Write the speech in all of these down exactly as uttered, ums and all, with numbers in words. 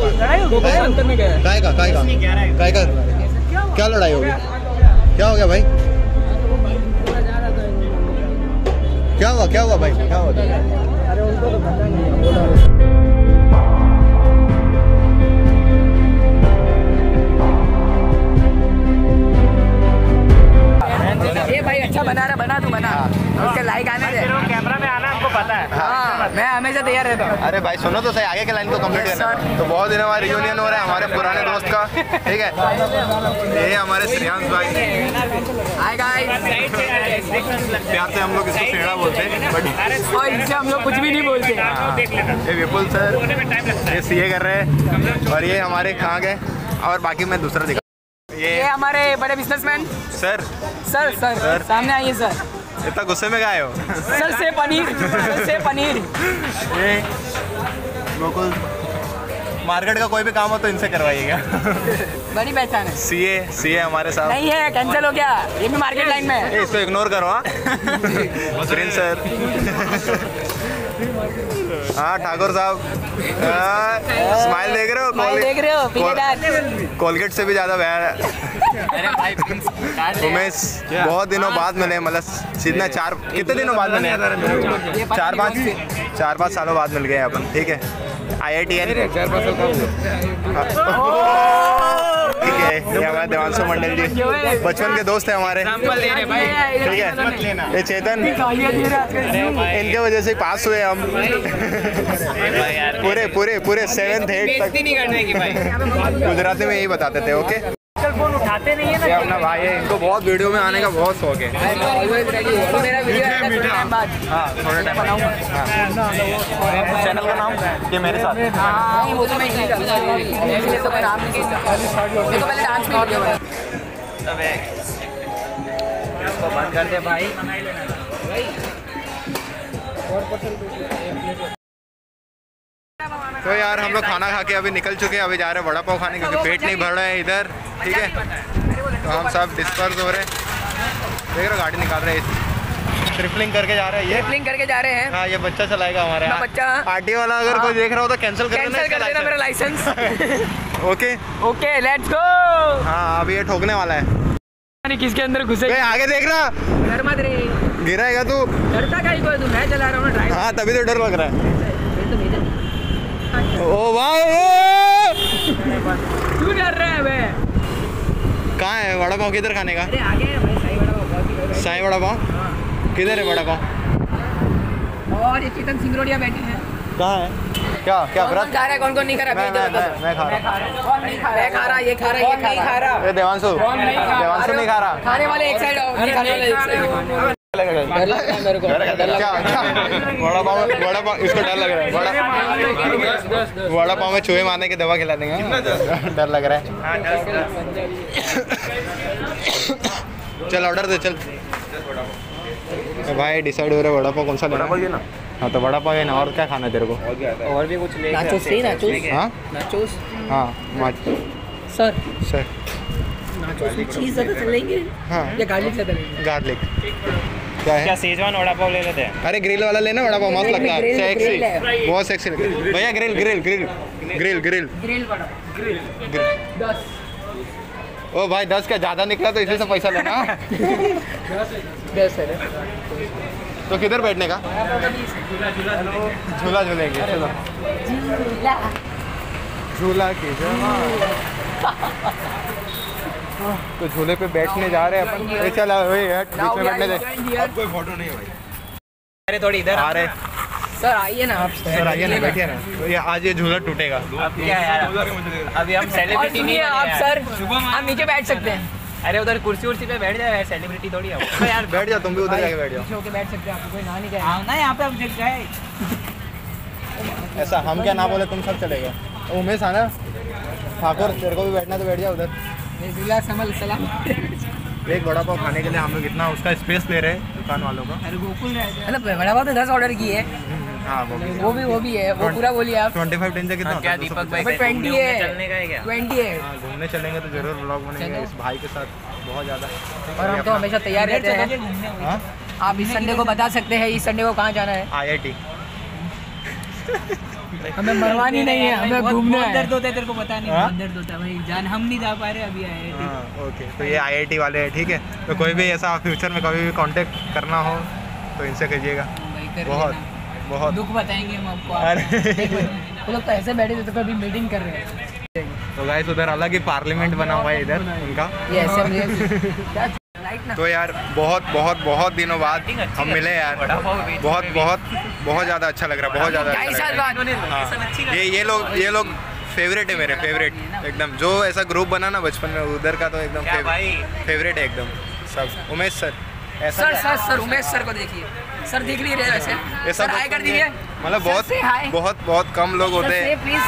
क्या लड़ाई होगी, क्या हो गया भाई, क्या हुआ क्या हुआ भाई क्या हुआ? अरे उनको तो पता नहीं है। बना रहा बना तू बना उसके लाइक आने दे, कैमरा में आना हमको पता है। हाँ मैं हमेशा तैयार रहता हूँ। अरे भाई सुनो तो सही, आगे के लाइन को कंप्लीट करना। तो बहुत दिन हमारा रियूनियन हो रहा है हमारे पुराने दोस्त का, ठीक है। ये हमारे श्रेयांश भाई हाय गाइस, प्यार से हम लोग इसको श्रेणा बोलते हैं बट और इनसे हम लोग कुछ भी नहीं बोलते। ये विपुल सर ये सी ए कर रहे हैं और ये हमारे कहाँ गए और बाकी मैं दूसरा दिखा। ये हमारे बड़े businessman sir sir sir, sir. सामने आइए सर, इतना गुस्से में गए हो सर से पनीर सर से पनीर। ये बिल्कुल मार्केट का कोई भी काम हो तो इनसे करवाइएगा, बड़ी पहचान है। सीए सीए हमारे साथ नहीं है, कैंसिल हो गया, ये भी मार्केट लाइन में है, इसको इग्नोर करो। हाँ सुरेंद्र सर, हाँ ठाकुर साहब, स्माइल देख रहे हो, स्माइल देख रहे हो कोलगेट कौल, से भी ज्यादा बहर। उमेश बहुत दिनों बाद मिले, मतलब सीधना चार कितने दिनों बाद मिले, चार पाँच चार पाँच सालों बाद मिल गए अपन, ठीक है। आई आई टी है ठीक है। ये हमारे देवांशु मंडल जी बचपन के दोस्त हैं हमारे, ठीक है। ये चेतन, इनके वजह से पास हुए हम पूरे पूरे पूरे सेवेंथ एट तक गुजराती में यही बताते थे। ओके फोन उठाते नहीं है ना, ये अपना भाई है, इनको बहुत वीडियो में आने का बहुत शौक है। चैनल का नाम ये मेरे साथ बंद कर दे भाई। तो यार हम लोग खाना खा के अभी निकल चुके हैं, अभी जा रहे हैं वड़ा पाव खाने क्योंकि पेट नहीं भर रहा है इधर, ठीक है। तो हम सब डिस्पर्स हो रहे हैं, देख रहे हो गाड़ी निकाल रहे हैं, ट्रिपलिंग करके जा रहे हैं, ये ट्रिपलिंग करके जा रहे हैं। हाँ ये बच्चा चलाएगा हमारे बच्चा, पार्टी वाला। अगर कोई देख रहा हो तो कैंसिल कर देना मेरा licence. Okay okay let's go. हाँ अभी ये ठोकने वाला है, किसके अंदर घुसे आगे देख रहा, गिराएगा तू, डरता का ही कोई, मैं चला रहा हूँ ड्राइव। हाँ तभी तो डर लग रहा है। ओ वाह क्यों डर रहा है वे, कहाँ है वड़ा पाव किधर खाने का? साई वड़ा पाव किधर है बड़ा पाँव? और ये चेतन सिंगरोडिया बैठे हैं, कहाँ है क्या क्या व्रत खा रहा है, कौन कौन नहीं खा रहा? मैं मैं खा रहा हूँ, कौन नहीं खा रहा, मैं खा रहा, ये खा रहा, ये नहीं खा रहा। अरे देवांशु देवांशु नहीं खा रहा, खाने वाले एक साइड हो, नहीं खाने वाले एक साइड। क्या बड़ा पाँव बड़ा पाँव इसको डर लग रहा है, बड़ा पाँव में चूहे मारने की दवा खिला देंगे, डर लग रहा है। चल ऑर्डर दे, चल तो भाई डिसाइड हो रहा है वड़ा पाव कौन सा लेना है ना। हाँ तो वड़ा पाव है ना, और क्या खाना है तेरे को? और भी कुछ ले, नाचोस चाहिए, नाचोस। हाँ नाचोस, हाँ सर सर नाचोस में चीज़ ज़्यादा चलेंगे। हाँ या गार्लिक ज़्यादा लेंगे, गार्लिक क्या है? क्या सेजवान वड़ा पाव ले लेते हैं? अरे ग्रिल वाला लेना वड़ा पाव, मस्त लगता है, सेक्सी, बहुत सेक्सी लगता है भैया। Grill grill grill grill grill grill grill. ओ भाई दस का ज़्यादा निकला तो इसी से पैसा लेना। तो किधर बैठने का? झूला झूलेंगे, झूला के तो झूले पे बैठने जा रहे हैं अपन। अरे चल बीच में बैठने दे, कोई फोटो नहीं है भाई। अरे थोड़ी इधर आ रहे सर, आइए ना आप सर, आइए ना बैठिए ना, ये आज ये झूला टूटेगा। अब क्या यार, अभी हम सेलिब्रिटी नहीं है आप सर, हम नीचे बैठ सकते हैं। अरे उधर कुर्सी उर्सी पे बैठ जाए, सेलिब्रिटी थोड़ी है यार। बैठ जाओ तुम भी उधर, जाके बैठ जाओ, होके बैठ सकते हैं, आपको कोई ना नहीं कहे। आओ ना यहाँ पे, हम देख जाए ऐसा, हम क्या ना बोले तुम सब चले गए। उमेश आना, ठाकुर तेरे को भी बैठना तो बैठ जाओ उधर, समल सलाम। एक बड़ा पाव खाने के लिए हम लोग इतना उसका स्पेस ले रहे हैं दुकान वालों का। अरे गोकुल रहे बड़ा पाव तो दस ऑर्डर की है। हाँ वो भी वो भी वो भी है, वो पूरा बोलिए आप। पच्चीस दिन से कितना क्या दीपक भाई? बीस है, चलने का है क्या? बीस है। हाँ घूमने चलेंगे तो जरूर व्लॉग बनेगा इस भाई के साथ, बहुत ज़्यादा। और हम तो हमेशा तैयार रहते हैं। आप इस संडे को बता सकते हैं इस संडे को कहाँ जाना है? आई आई टी हमें मरवानी नहीं है, हमें घूमना है। दर्द होता है तेरे को पता नहीं, बहुत दर्द होता है भाई जान, हम नहीं जा पा रहे अभी आई आई टी। ओके, तो ये आई आई टी वाले हैं, ठीक है। तो कोई भी ऐसा फ्यूचर में कभी भी कांटेक्ट करना हो तो इनसे कीजिएगा, बहुत बहुत दुख बताएंगे हम आपको। वो लोग तो ऐसे बैठे थे तो कभी मीटिंग कर रहे हैं। तो गाइस उधर अलग ही पार्लियामेंट बना हुआ है इधर उनका, ये ऐसे। तो यार बहुत बहुत बहुत दिनों बाद हम मिले यार, बहुत बहुत बहुत ढ्यादा अच्छा लग रहा है, बहुत ज़्यादा अच्छा। ये ये लोग ये लोग फेवरेट है मेरे, फेवरेट एकदम। जो ऐसा ग्रुप बना ना बचपन में उधर का, तो एकदम फेवरेट है एकदम सब। उमेश सर ऐसा sir sir sir Umesh sir को देखिए, सर दिख नहीं रहे वैसे, ऐसा हाय कर दीजिए। मतलब बहुत बहुत बहुत कम लोग होते हैं। प्लीज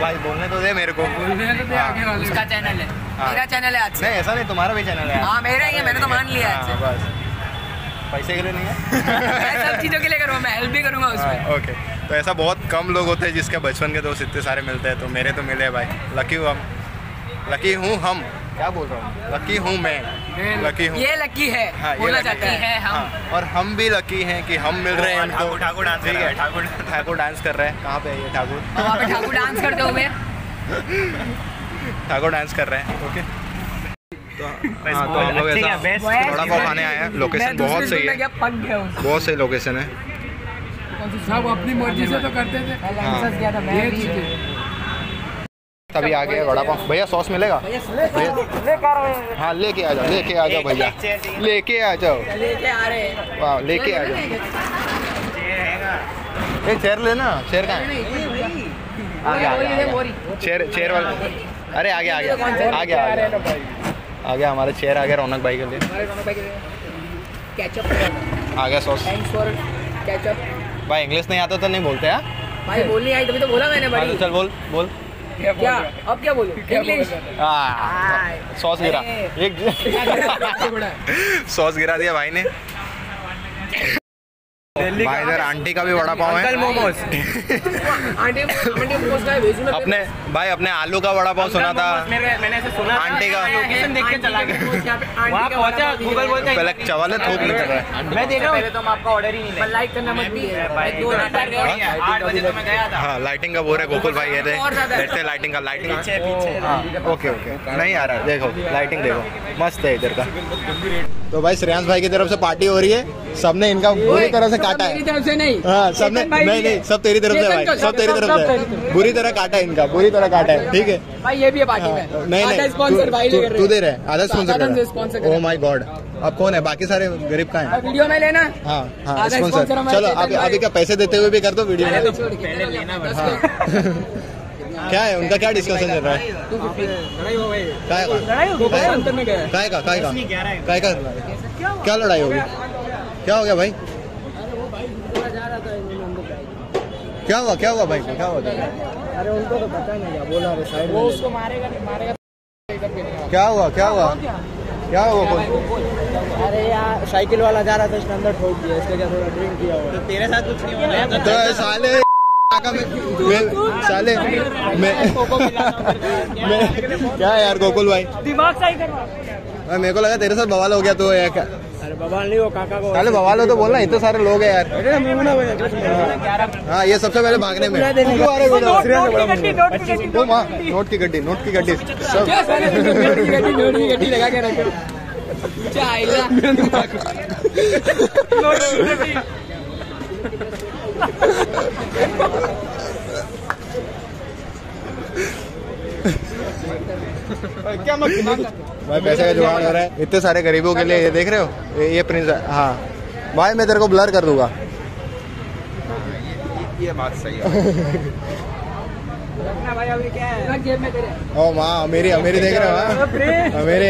भाई बोलने तो दे मेरे को, उसका चैनल है, मेरा चैनल है। अच्छा नहीं, ऐसा नहीं, तुम्हारा भी चैनल है। हाँ मेरा ही है, मैंने तो मान लिया है, बस पैसे के लिए नहीं है, सब चीज़ों के लिए करूँगा, मैं हेल्प भी करूँगा उसमें। ओके, तो ऐसा बहुत कम लोग होते हैं जिसके बचपन के दोस्त इतने सारे मिलते हैं, तो मेरे तो मिले भाई। लकी हूँ हम, लकी हूँ हम, क्या बोल रहा हूँ, लकी हूँ मैं, लकी हूँ, ये लकी है। हाँ, बोला जाता है हम। हाँ, और हम भी लकी हैं कि हम मिल रहे हैं। ठाकुर ठाकुर डांस, ठीक है, ठाकुर ठाकुर डांस कर रहे हैं। कहाँ पे है ये ठाकुर? वहाँ पे ठाकुर डांस करते हुए ठाकुर डांस कर रहे हैं। ओके, तो हाँ, तो हम लोग ऐसा थोड़ा को खाने आए हैं। लोकेशन बहुत सही है, बहुत सही लोकेशन है, सब अपनी मर्जी से तो करते थे। तभी आ गए वड़ा पाव। भैया सॉस मिलेगा? हाँ लेके आ जाओ, लेके आ जाओ भैया, लेके आ जाओ, वाह लेके आ जाओ। ये चेयर लेना, चेयर कहाँ है? चेयर चेयर वाला, अरे आगे आगे आगे आगे आगे हमारे चेयर आगे। रौनक भाई के लिए आ गया सॉस। भाई इंग्लिश नहीं आता तो नहीं बोलते यार, भाई बोल नहीं आई तभी तो बोला मैंने। भाई चल बोल बोल, क्या क्या अब क्या बोलूं इंग्लिश? सॉस गिरा, एक सॉस गिरा दिया भाई ने। भाई इधर आंटी का भी वड़ा पाव है, मोमोज अपने भाई, अपने आलू का वड़ा पाव सुना था, आंटी का पहले चवाले थोक निकल रहा है। हाँ लाइटिंग का बोल रहे गोकुल भाई, कहते हैं लाइटिंग का, लाइटिंग ओके ओके नहीं आ रहा, देखो लाइटिंग देखो मस्त है इधर का। तो भाई श्रेयांश भाई की तरफ से पार्टी हो रही है, सबने इनका पूरी तरह से काटा है। तरफ से नहीं, हाँ सबने नहीं नहीं, सब तेरी तरफ से भाई, सब तेरी तरफ से, बुरी तरह काटा है इनका, बुरी तरह काटा है, ठीक है भाई। ये भी है पार्टी में, नहीं नहीं तू दे रहा है, आधा स्पॉन्सर। ओह माय गॉड, अब कौन है बाकी सारे गरीब का है वीडियो में लेना। हाँ हाँ स्पॉन्सर, चलो आप अभी क्या पैसे देते हुए भी कर दो वीडियो में। क्या है उनका, क्या डिस्कशन चल रहा है? काय का काय का काय का क्या लड़ाई होगी, क्या हो गया भाई? क्या हुआ क्या हुआ भाई, क्या हुआ? अरे उनको तो पता नहीं क्या बोला, वो उसको मारेगा नहीं मारेगा। क्या हुआ क्या हुआ क्या हुआ? अरे यार साइकिल वाला जा रहा था, इसने अंदर ठोक दिया, इसके क्या थोड़ा ड्रिंक किया हुआ। तेरे साथ कुछ नहीं हुआ तो साले साले मैं क्या यार गोकुल भाई दिमाग सही करवा। मेरे को लगा तेरे साथ बवाल हो गया तो यार, अरे बवाल नहीं हो काका को, साले बवाल हो तो बोलना, इतने सारे लोग हैं यार। हाँ ये सबसे पहले भागने में, नोट की गड्डी नोट की गड्डी लगा के रखो क्या भाई, पैसे का जुगाड़ हो रहा है इतने सारे गरीबों के लिए। ये देख रहे हो ये, ये प्रिंस। हाँ भाई मैं तेरे को ब्लर कर दूंगा। ये, ये बात सही है। ओ माँ अमेरी अमेरी देख रहे हो, अमेरी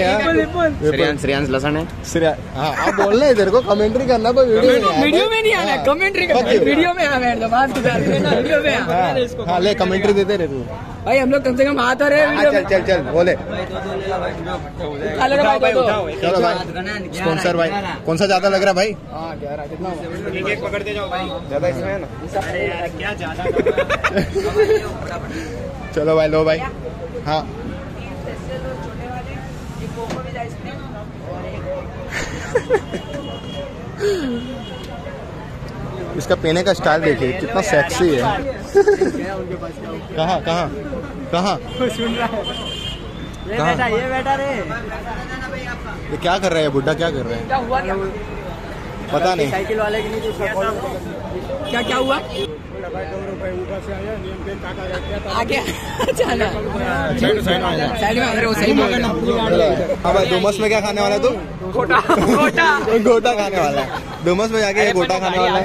श्रेयांश श्रेयांश लसन है श्रेया। हाँ आप बोल रहे हैं, इधर को कमेंट्री करना पर वीडियो में नहीं आना, कमेंट्री वीडियो में आना। हाँ ले कमेंट्री देते रहे तू भाई, हम लोग कम से कम हाथ आ रहे हैं। चल चल चल बोले, चलो भाई स्पॉन्सर भाई कौन सा ज्यादा लग रहा भाई? कितना पकड़ते जाओ भाई, ज्यादा इसमें है ना क्या ज्यादा। चलो भाई लो भाई। हाँ इसका पहने का स्टाइल देखिए कितना सेक्सी है। कहाँ कहाँ कहाँ कहाँ ये बैठा रे, ये क्या कर रहा है बुड्ढा, क्या कर रहा है पता नहीं। साइकिल वाले की नहीं क्या क्या हुआ, आगे जाना साइड में, अगर वो सही बोलना। अब डोमस में क्या खाने वाला है तू? गोटा गोटा गोटा खाने वाला है डोमस में जाके, गोटा खाने वाला है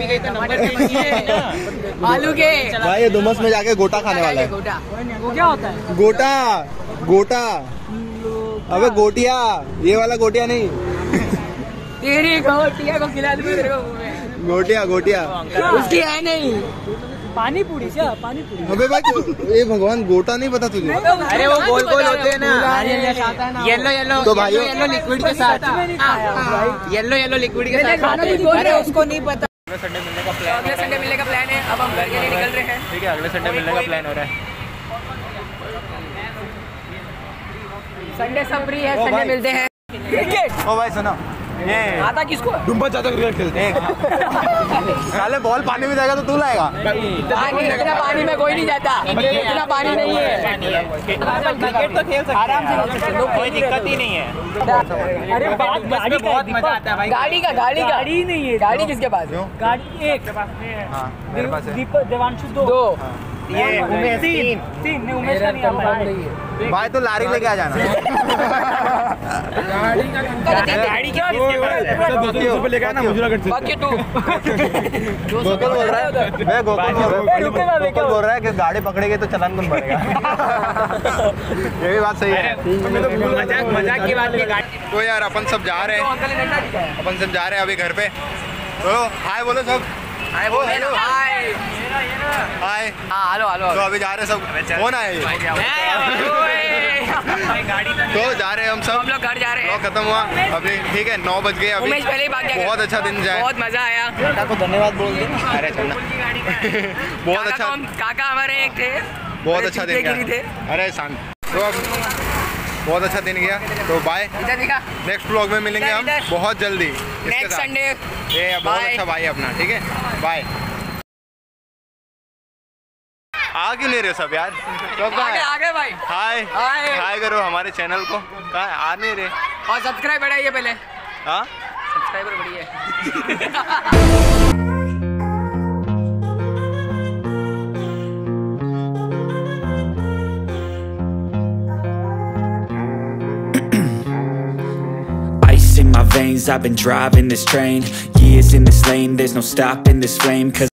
आलू के भाई, ये डोमस में जाके गोटा खाने वाला है। वो क्या होता है गोटा? गोटा अबे गोटिया, ये वाला गोटिया नहीं, तेरी गोटिया को खिला दूंगी तेरे को। गोटिया गोटिया उसकी है नहीं, पानी पूरी क्या? पानी पूरी अबे भाई ये भगवान, गोटा नहीं पता तुझे? अरे वो गोल गोल होते हैं ना, येलो येलो तो भाइयों, येलो लिक्विड के साथ, येलो येलो लिक्विड के साथ। अरे उसको नहीं पता। अगले संडे मिलने का प्लान, अगले संडे मिलने का प्लान है। अब हम घर के लिए निकल रहे हैं, ठीक है? अगले संडे मिलने का प्लान हो रहा है, संडे सब फ्री है, संडे मिलते हैं। क्रिकेट ओ भाई सुना, ये आता किसको? डुम्बा चाचा क्रिकेट खेलते हैं। साले बॉल पानी में जाएगा तो तू लाएगा। इतना पानी में कोई नहीं जाता, इतना पानी नहीं है। क्रिकेट तो खेल सकते हैं आराम से, कोई दिक्कत ही नहीं है। अरे बात गाड़ी का, बहुत मजा आता है भाई। गाड़ी का गाड़ी गाड़ी नहीं है। गाड़ी किसके पास? गाड़ी एक देवांशु दो, ये उमेश तीन तीन उमेश का नहीं आता है भाई, तो लारी लेके आ जाना। गाड़ी गाड़ी क्या बोल रहा है कि गाड़ी पकड़ेगी तो चलान कौन भरेगा? ये भी बात सही है। मजाक मजाक की बात नहीं। तो यार अपन सब जा रहे हैं, अपन सब जा रहे हैं अभी घर पे। तो हाय बोलो सब, हाय बोलो, hello hi hi hello hello. तो अभी जा रहे हैं सब, कौन आए? तो जा रहे हैं हम सब, हम लोग घर जा रहे हैं। खत्म हुआ अभी, ठीक है नौ बज गए अभी। पहले ही भाग गया, बहुत अच्छा दिन जाए, बहुत मजा आया। काका को धन्यवाद बोल दे। अरे चलना, बहुत अच्छा काका हमारे एक थे, बहुत अच्छा दिन थे। अरे शांत, तो अब बहुत अच्छा दिन गया। तो बाय, नेक्स्ट ब्लॉग में मिलेंगे हम बहुत जल्दी, नेक्स्ट संडे। ये बहुत अच्छा भाई अपना, ठीक है बाय। आ क्यों नहीं रहे सब यार? तो आगे आगे भाई हाय हाय करो हमारे चैनल को, कहाँ आ नहीं रहे? और सब्सक्राइब बढ़ाइए पहले, हाँ सब्सक्राइबर बढ़िए। I've been driving this train, years in this lane, there's no stopping this flame, cause